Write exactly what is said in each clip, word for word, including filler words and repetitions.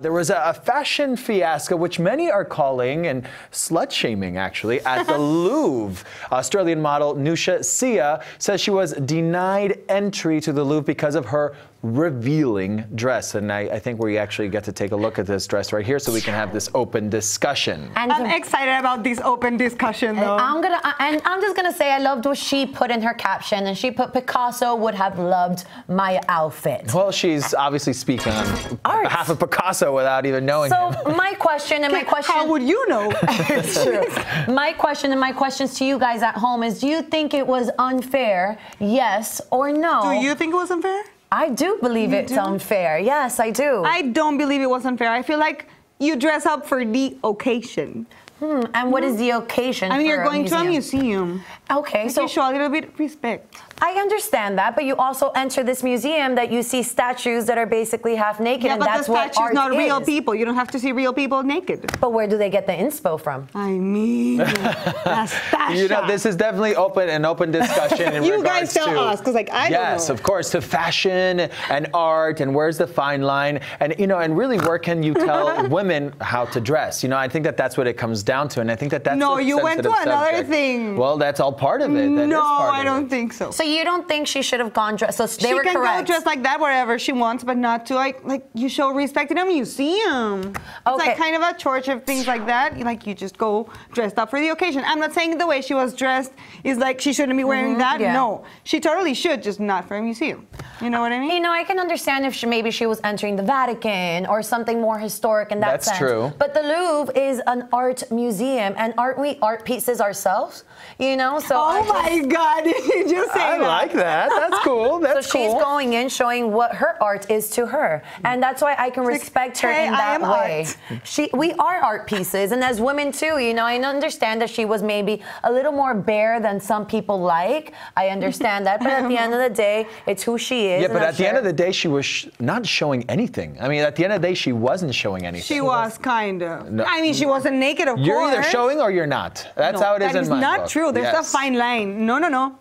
There was a fashion fiasco, which many are calling and slut-shaming, actually, at the Louvre. Australian model Newsha Syeh says she was denied entry to the Louvre because of her revealing dress. And I, I think we actually get to take a look at this dress right here so we can have this open discussion. And I'm so excited about this open discussion, though. I'm gonna, and I'm just going to say I loved what she put in her caption, and she put, "Picasso would have loved my outfit." Well, she's obviously speaking on behalf of Picasso without even knowing so him. my question and my question how would you know it's true. my question and my questions to you guys at home is, do you think it was unfair, yes or no? Do you think it was unfair? I do believe you it's do? unfair. Yes, I do. I don't believe it was unfair. I feel like you dress up for the occasion. Hmm, and what is the occasion? I mean, for you're going a to a museum. Okay, so you show a little bit of respect. I understand that, but you also enter this museum that you see statues that are basically half naked, yeah, and that's what art is. But the statues, not real people. You don't have to see real people naked. But where do they get the inspo from? I mean, Nastasha. You know, this is definitely open an open discussion. In you guys tell to, us, because like I yes, don't know. Yes, of course, to fashion and art, and where's the fine line, and you know, and really, where can you tell women how to dress? You know, I think that that's what it comes down to, and I think that that's no. You went to another subject. thing. Well, that's all part of it. That no, is part I of don't it. think so. So you don't think she should have gone dressed? So they she were correct. She can go dressed like that wherever she wants, but not to like like you show respect in a museum. Okay. It's like kind of a church of things like that. Like you just go dressed up for the occasion. I'm not saying the way she was dressed is like she shouldn't be wearing mm-hmm, that. Yeah. No, she totally should, just not for a museum. You know what I mean? You know, I can understand if she maybe she was entering the Vatican or something more historic in that That's sense. That's true. But the Louvre is an art museum, and aren't we art pieces ourselves? You know, so oh just, my God, did you just say? I like that. That's cool. That's so cool. So she's going in showing what her art is to her. And that's why I can respect her in that way. She, we are art pieces. And as women, too, you know, I understand that she was maybe a little more bare than some people like. I understand that. But at the end of the day, it's who she is. Yeah, but at the end of the day, she was sh not showing anything. I mean, at the end of the day, she wasn't showing anything. She was, kind of. No. I mean, she wasn't naked, of course. You're either showing or you're not. That's how it is in my book. That is not true. There's a fine line. No, no, no.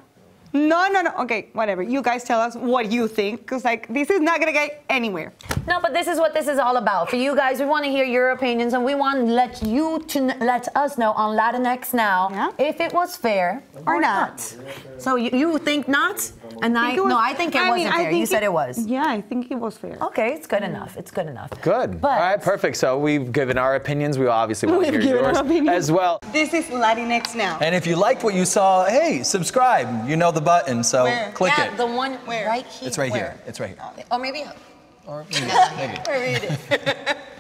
No, no, no. Okay, whatever. You guys tell us what you think, because like this is not gonna get anywhere. No, but this is what this is all about. For you guys, we want to hear your opinions, and we want to let you to let us know on Latinx Now yeah. if it was fair or, or not. not. So you, you think not, and I, I was, no, I think it I wasn't mean, fair. You it, said it was. Yeah, I think it was fair. Okay, it's good mm. enough. It's good enough. Good. But, all right, perfect. So we've given our opinions. We obviously want to hear yours as well. This is Latinx Now. And if you liked what you saw, hey, subscribe. You know the button, so where? click yeah, it. The one where? right here. It's right where? here. It's right here. Oh, maybe. Or maybe. maybe. Or read it.